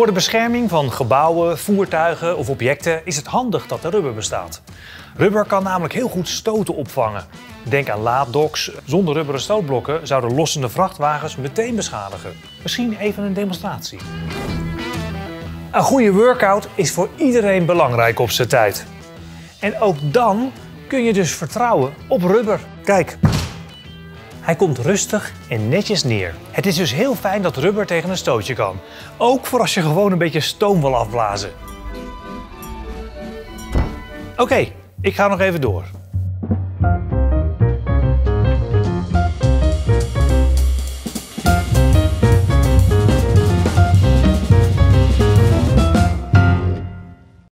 Voor de bescherming van gebouwen, voertuigen of objecten is het handig dat er rubber bestaat. Rubber kan namelijk heel goed stoten opvangen. Denk aan laaddoks. Zonder rubberen stootblokken zouden lossende vrachtwagens meteen beschadigen. Misschien even een demonstratie. Een goede workout is voor iedereen belangrijk op zijn tijd. En ook dan kun je dus vertrouwen op rubber. Kijk, hij komt rustig en netjes neer. Het is dus heel fijn dat rubber tegen een stootje kan. Ook voor als je gewoon een beetje stoom wil afblazen. Oké, ik ga nog even door.